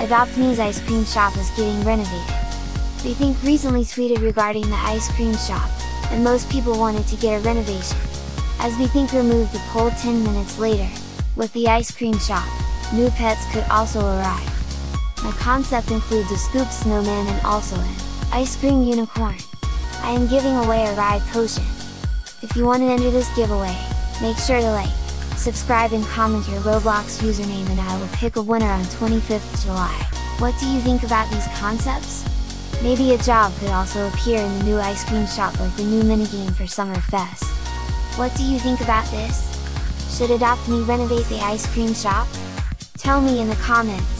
Adopt Me's ice cream shop is getting renovated. We think recently tweeted regarding the ice cream shop, and most people wanted to get a renovation. As we think removed the poll 10 minutes later, with the ice cream shop, new pets could also arrive. My concept includes a scoop snowman and also an ice cream unicorn. I am giving away a ride potion. If you want to enter this giveaway, make sure to like, subscribe and comment your Roblox username and I will pick a winner on 25th July. What do you think about these concepts? Maybe a job could also appear in the new ice cream shop like the new minigame for Summer Fest. What do you think about this? Should Adopt Me renovate the ice cream shop? Tell me in the comments!